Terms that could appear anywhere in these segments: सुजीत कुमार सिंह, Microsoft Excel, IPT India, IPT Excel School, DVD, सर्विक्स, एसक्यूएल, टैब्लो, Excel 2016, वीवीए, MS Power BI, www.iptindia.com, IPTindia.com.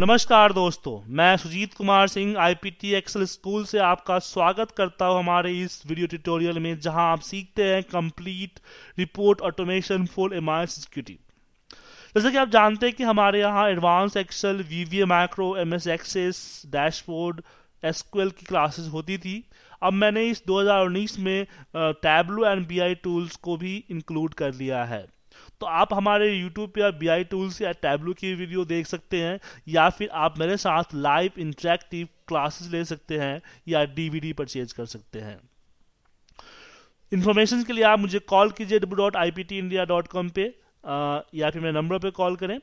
नमस्कार दोस्तों, मैं सुजीत कुमार सिंह IPT Excel school से आपका स्वागत करता हूं हमारे इस वीडियो ट्यूटोरियल में, जहां आप सीखते हैं complete report automation for MS executive. जैसे कि आप जानते हैं कि हमारे यहां advance Excel, वीवीए macro, MS Access, dashboard, एसक्यूएल की क्लासेस होती थी। अब मैंने इस 2019 में टैब्लो एंड बीआई टूल्स को भी इंक्लूड कर लिया है। तो आप हमारे YouTube पे BI टूल्स या टैब्लो की वीडियो देख सकते हैं, या फिर आप मेरे साथ लाइव इंटरेक्टिव क्लासेस ले सकते हैं या DVD परचेज कर सकते हैं। इंफॉर्मेशन के लिए आप मुझे कॉल कीजिए www.iptindia.com पे या फिर मेरे नंबर पे कॉल करें।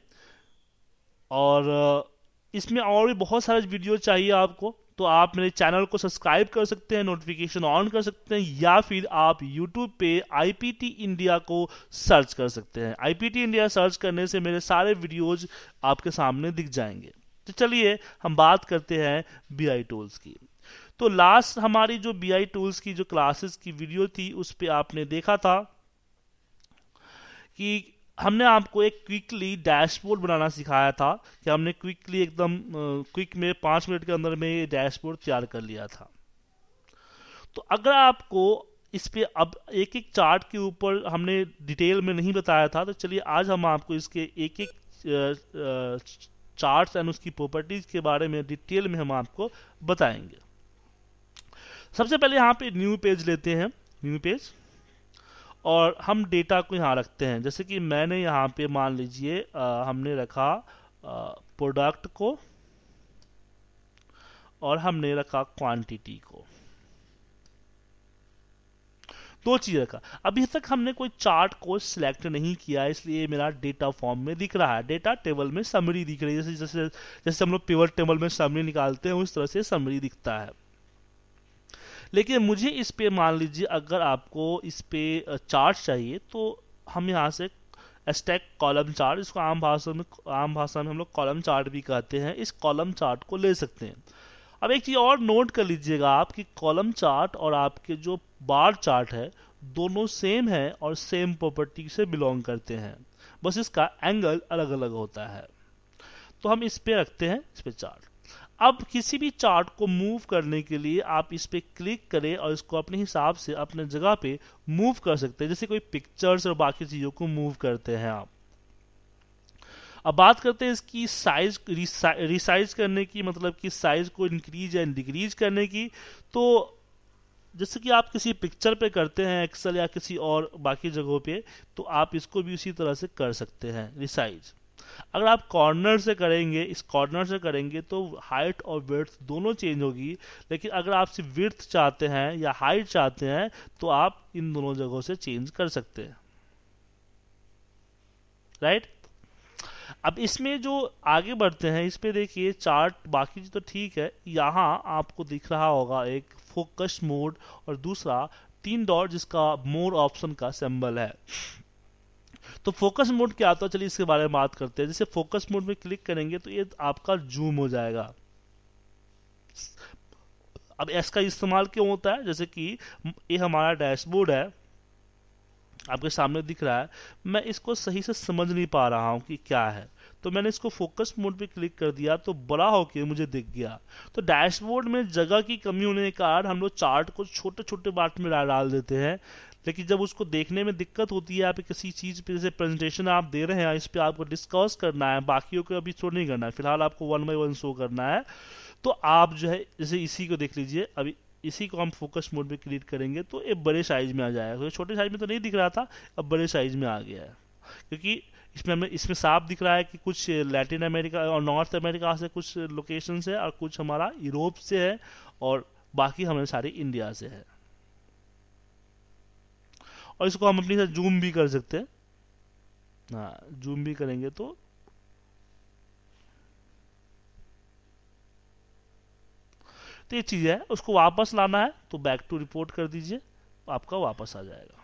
और इसमें और भी बहुत सारे वीडियो चाहिए आपको, तो आप मेरे चैनल को सब्सक्राइब कर सकते हैं, नोटिफिकेशन ऑन कर सकते हैं, या फिर आप YouTube पे IPT इंडिया को सर्च कर सकते हैं। IPT इंडिया सर्च करने से मेरे सारे वीडियोज आपके सामने दिख जाएंगे। तो चलिए हम बात करते हैं BI टूल्स की। तो लास्ट हमारी जो BI टूल्स की जो क्लासेस की वीडियो थी, उस पर आपने देखा था कि हमने आपको एक क्विकली डैशबोर्ड बनाना सिखाया था, कि हमने क्विकली एकदम क्विक में 5 मिनट के अंदर में ये डैशबोर्ड तैयार कर लिया था। तो अगर आपको इस पे अब एक एक चार्ट के ऊपर हमने डिटेल में नहीं बताया था, तो चलिए आज हम आपको इसके एक एक चार्ट्स एंड उसकी प्रॉपर्टीज के बारे में डिटेल में हम आपको बताएंगे। सबसे पहले यहाँ पे न्यू पेज लेते हैं, न्यू पेज, और हम डेटा को यहाँ रखते हैं। जैसे कि मैंने यहाँ पे मान लीजिए हमने रखा प्रोडक्ट को और हमने रखा क्वांटिटी को, दो चीज़ रखा। अभी तक हमने कोई चार्ट को सिलेक्ट नहीं किया, इसलिए मेरा डेटा फॉर्म में दिख रहा है, डेटा टेबल में समरी दिख रही है। जैसे हम लोग पिवट टेबल में समरी निकालते हैं, उस तरह से समरी दिखता है। लेकिन मुझे इस पे मान लीजिए अगर आपको इस पे चार्ट चाहिए, तो हम यहाँ से स्टैक कॉलम चार्ट, इसको आम भाषा में हम लोग कॉलम चार्ट भी कहते हैं, इस कॉलम चार्ट को ले सकते हैं। अब एक चीज़ और नोट कर लीजिएगा आप कि कॉलम चार्ट और आपके जो बार चार्ट है, दोनों सेम है और सेम प्रॉपर्टी से बिलोंग करते हैं, बस इसका एंगल अलग अलग होता है। तो हम इस पर रखते हैं, इस पर चार्ट। अब किसी भी चार्ट को मूव करने के लिए आप इस पर क्लिक करें और इसको अपने हिसाब से अपने जगह पे मूव कर सकते हैं, जैसे कोई पिक्चर्स और बाकी चीज़ों को मूव करते हैं आप। अब बात करते हैं इसकी साइज, रिसाइज करने की, मतलब कि साइज को इंक्रीज एंड डिक्रीज करने की। तो जैसे कि आप किसी पिक्चर पे करते हैं एक्सेल या किसी और बाकी जगहों पर, तो आप इसको भी उसी तरह से कर सकते हैं रिसाइज। अगर आप कॉर्नर से करेंगे, इस कॉर्नर से करेंगे, तो हाइट और विड्थ दोनों चेंज होगी। लेकिन अगर आप सिर्फ विड्थ चाहते हैं या हाइट चाहते हैं, तो आप इन दोनों जगहों से चेंज कर सकते हैं, राइट। अब इसमें जो आगे बढ़ते हैं, इस पे देखिए चार्ट बाकी तो ठीक है, यहाँ आपको दिख रहा होगा एक फोकस मोड और दूसरा 3 डॉट जिसका मोर ऑप्शन का सिंबल है। तो फोकस मोड क्या आता है, चलिए इसके बारे में बात करते हैं। जैसे फोकस मोड में क्लिक करेंगे तो ये आपका जूम हो जाएगा। अब इसका इस्तेमाल क्यों होता है, जैसे कि ये हमारा डैशबोर्ड है, आपके सामने दिख रहा है, मैं इसको सही से समझ नहीं पा रहा हूं कि क्या है, तो मैंने इसको फोकस मोड पे क्लिक कर दिया तो बड़ा होके मुझे दिख गया। तो डैशबोर्ड में जगह की कमी होने के कारण हम लोग चार्ट को छोटे छोटे पार्ट में डाल देते हैं, लेकिन जब उसको देखने में दिक्कत होती है, आप किसी चीज़ पे जैसे प्रेजेंटेशन आप दे रहे हैं, इस पर आपको डिस्कस करना है, बाकियों को अभी शो नहीं करना है, फिलहाल आपको 1 बाई 1 शो करना है, तो आप जो है जैसे इसी को देख लीजिए। अभी इसी को हम फोकस मोड पे क्लिक करेंगे तो ये बड़े साइज में आ जाएगा, तो छोटे साइज में तो नहीं दिख रहा था, अब बड़े साइज में आ गया है, क्योंकि इसमें हमें इसमें साफ दिख रहा है कि कुछ लैटिन अमेरिका और नॉर्थ अमेरिका से कुछ लोकेशन है, और कुछ हमारा यूरोप से है, और बाकी हमारे सारे इंडिया से है। और इसको हम अपनी साथ जूम भी कर सकते हैं, हाँ जूम भी करेंगे तो ये चीज़ है। उसको वापस लाना है तो बैक टू रिपोर्ट कर दीजिए, आपका वापस आ जाएगा।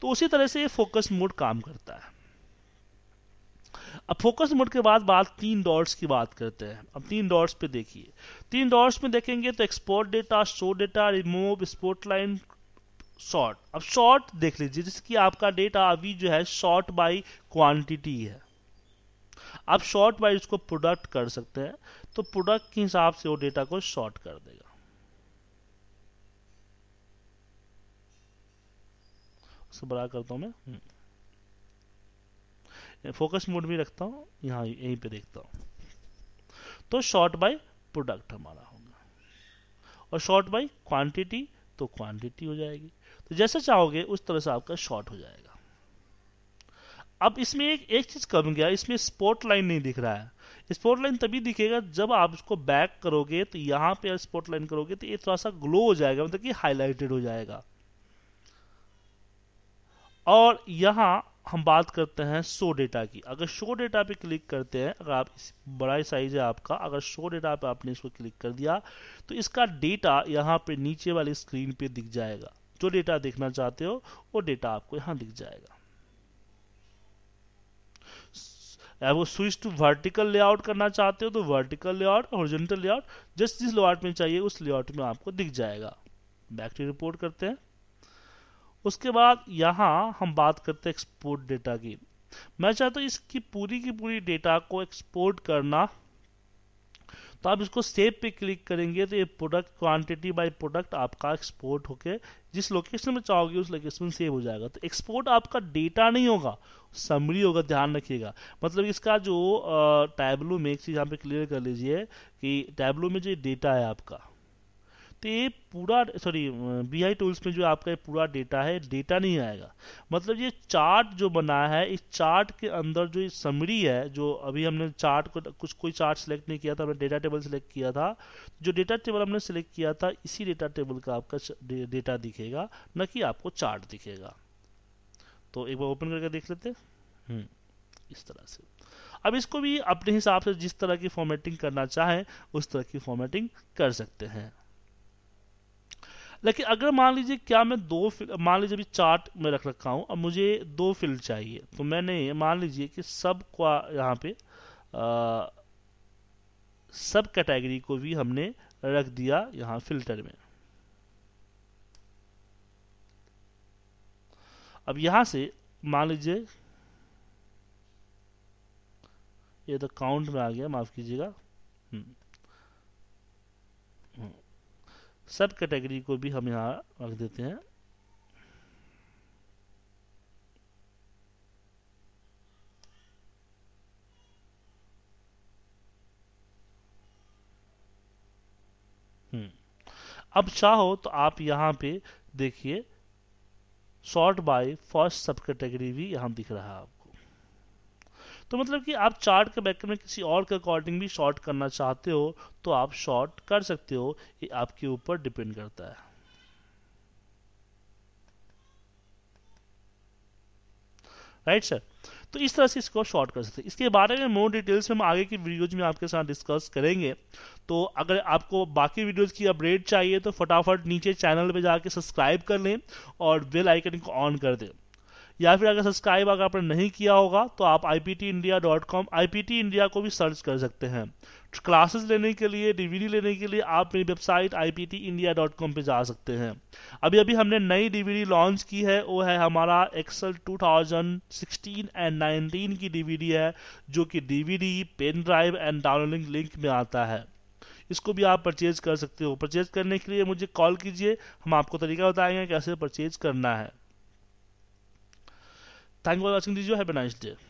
तो उसी तरह से ये फोकस मोड काम करता है। अब फोकस मोड के बाद बात 3 डॉट्स की बात करते हैं। अब 3 डॉट्स पे देखिए, 3 डॉट्स में देखेंगे तो export data, show data, remove, स्पॉटलाइन, sort. अब शॉर्ट देख लीजिए, जिसकी आपका डेटा अभी जो है शॉर्ट बाय क्वांटिटी है। आप शॉर्ट वाइज उसको प्रोडक्ट कर सकते हैं, तो प्रोडक्ट के हिसाब से वो डेटा को शॉर्ट कर देगा। उसको बड़ा करता हूँ मैं, फोकस मोड भी रखता हूँ, यहाँ यहीं पे देखता हूँ, तो शॉर्ट बाय प्रोडक्ट हमारा होगा, और शॉर्ट बाय क्वांटिटी तो क्वांटिटी हो जाएगी। तो जैसे चाहोगे उस तरह से आपका शॉर्ट हो जाएगा। अब इसमें एक चीज कम गया, इसमें स्पॉट लाइन नहीं दिख रहा है। स्पॉट लाइन तभी दिखेगा जब आप उसको बैक करोगे, तो यहाँ पे स्पॉट लाइन करोगे तो ये थोड़ा सा ग्लो हो जाएगा, मतलब कि हाईलाइटेड हो जाएगा। और यहाँ हम बात करते हैं शो डेटा की। अगर शो डेटा पे क्लिक करते हैं, अगर आप बड़ा साइज है आपका, अगर शो डेटा पे आपने इसको क्लिक कर दिया तो इसका डेटा यहाँ पे नीचे वाली स्क्रीन पे दिख जाएगा। जो डेटा देखना चाहते हो वो डेटा आपको यहाँ दिख जाएगा। वो स्विच टू वर्टिकल लेआउट करना चाहते हो तो वर्टिकल लेआउट, हॉरिजॉन्टल लेआउट, जिस लेआउट में चाहिए उस लेआउट में आपको दिख जाएगा। बैक टू रिपोर्ट करते हैं। उसके बाद यहाँ हम बात करते हैं एक्सपोर्ट डेटा की। मैं चाहता हूँ इसकी पूरी डेटा को एक्सपोर्ट करना, तो आप इसको सेव पे क्लिक करेंगे तो ये प्रोडक्ट क्वांटिटी बाय प्रोडक्ट आपका एक्सपोर्ट होके जिस लोकेशन में चाहोगे उस लोकेशन में सेव हो जाएगा। तो एक्सपोर्ट आपका डेटा नहीं होगा, समरी होगा, ध्यान रखिएगा। मतलब इसका जो टैबलो में एक चीज़ यहाँ पे क्लियर कर लीजिए कि टैबलो में जो डेटा है आपका, तो ये पूरा BI टूल्स में जो आपका ये पूरा डेटा है, डेटा नहीं आएगा। मतलब ये चार्ट जो बनाया है, इस चार्ट के अंदर जो समरी है, जो अभी हमने चार्ट को कोई चार्ट सेलेक्ट नहीं किया था, हमने डेटा टेबल सेलेक्ट किया था। जो डेटा टेबल हमने सेलेक्ट किया था इसी डेटा टेबल का आपका डेटा दिखेगा, न कि आपको चार्ट दिखेगा। तो एक बार ओपन करके देख लेते हैं इस तरह से। अब इसको भी अपने हिसाब से जिस तरह की फॉर्मेटिंग करना चाहें उस तरह की फॉर्मेटिंग कर सकते हैं। लेकिन अगर मान लीजिए क्या मैं मान लीजिए अभी चार्ट में रख रखा हूँ, अब मुझे 2 फील्ड चाहिए, तो मैंने मान लीजिए कि सब को यहाँ पे सब कैटेगरी को भी हमने रख दिया यहाँ फिल्टर में। अब यहाँ से मान लीजिए ये तो काउंट में आ गया, माफ कीजिएगा, सब कैटेगरी को भी हम यहाँ रख देते हैं। अब चाहो तो आप यहाँ पे देखिए sort by first sub category भी यहाँ दिख रहा है आपको। तो मतलब कि आप चार्ट के बैकग्राउंड में किसी और के अकॉर्डिंग भी शॉर्ट करना चाहते हो तो आप शॉर्ट कर सकते हो, ये आपके ऊपर डिपेंड करता है। राइट सर, तो इस तरह से इसको शॉर्ट कर सकते हैं। इसके बारे में मोर डिटेल्स हम आगे की वीडियोज में आपके साथ डिस्कस करेंगे। तो अगर आपको बाकी वीडियोज की अपडेट चाहिए तो फटाफट नीचे चैनल पे जाके सब्सक्राइब कर लें और बेल आइकन को ऑन कर दें, या फिर अगर सब्सक्राइब अगर आपने नहीं किया होगा तो आप IPTindia.com IPT India को भी सर्च कर सकते हैं। क्लासेस लेने के लिए, DVD लेने के लिए आप मेरी वेबसाइट IPTindia.com पे जा सकते हैं। अभी अभी हमने नई DVD लॉन्च की है, वो है हमारा Excel 2016 एंड 19 की DVD है, जो कि DVD, pen drive and downloading link में आता है। इसको भी आप परचेज कर सकते हो। परचेज करने के लिए मुझे कॉल कीजिए, हम आपको तरीका बताएंगे कैसे परचेज करना है। Thank you for watching this video. Have a nice day.